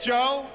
Joe.